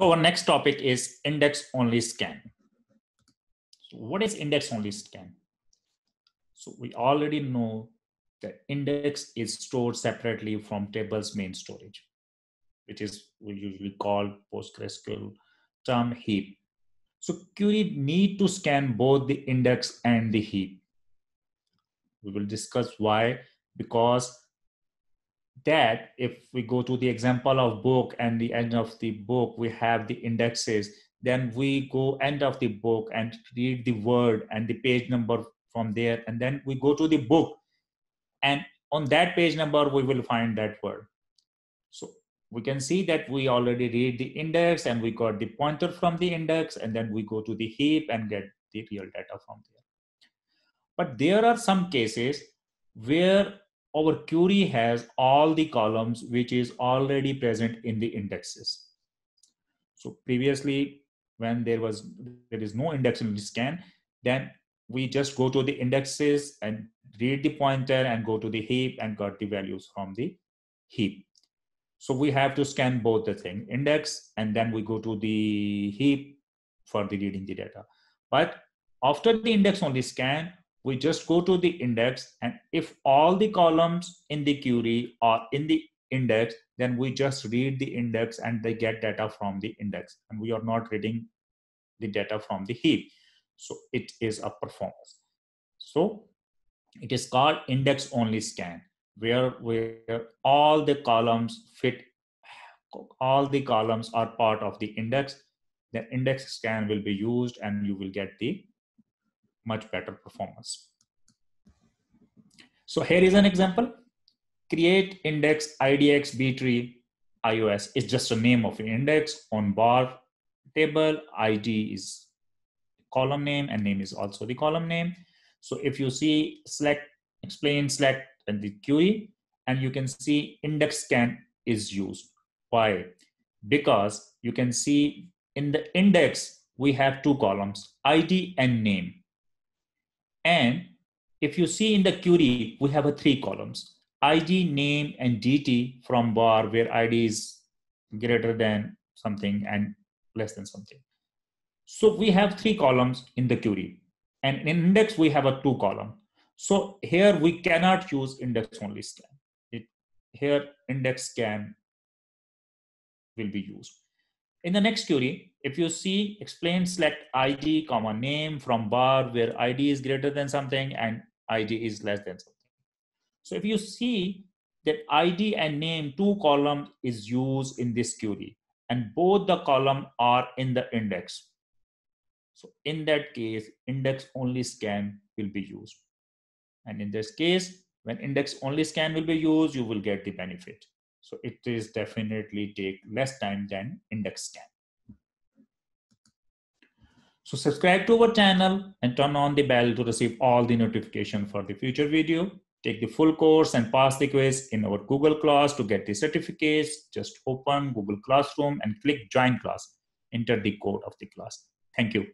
So our next topic is index-only scan. So what is index-only scan? So we already know that index is stored separately from table's main storage, which is we usually call PostgreSQL term heap. So query need to scan both the index and the heap. We will discuss why, because that if we go to the example of book and the end of the book, we have the indexes, then we go end of the book and read the word and the page number from there. And then we go to the book and on that page number, we will find that word. So we can see that we already read the index and we got the pointer from the index, and then we go to the heap and get the real data from there. But there are some cases where our query has all the columns which is already present in the indexes. So previously, when there is no index-only scan, then we just go to the indexes and read the pointer and go to the heap and got the values from the heap. So we have to scan both the thing, index, and then we go to the heap for the reading the data. But after the index-only scan, we just go to the index, and if all the columns in the query are in the index, then we just read the index and they get data from the index, and we are not reading the data from the heap. So it is a performance. So it is called index-only scan, where all the columns fit, all the columns are part of the index. The index scan will be used and you will get the much better performance. So here is an example. Create index IDX B-tree IOS. It's just a name of an index on bar table. ID is column name and name is also the column name. So if you see select, explain, select, and the query, and you can see index scan is used. Why? Because you can see in the index, we have two columns, ID and name. And if you see in the query, we have a three columns, ID, name, and DT from bar where ID is greater than something and less than something. So we have three columns in the query, and in index, we have a two column. So here we cannot use index only scan. Here index scan will be used. In the next query, if you see explain select ID, comma name from bar where ID is greater than something and ID is less than something. So if you see that ID and name two columns is used in this query and both the column are in the index. So in that case, index only scan will be used. And in this case, when index only scan will be used, you will get the benefit. So it is definitely take less time than index scan. So subscribe to our channel and turn on the bell to receive all the notification for the future video. Take the full course and pass the quiz in our Google class to get the certificates. Just open Google Classroom and click join class. Enter the code of the class. Thank you.